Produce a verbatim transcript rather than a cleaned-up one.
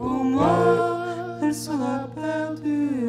Pour moi, elle sera perdue.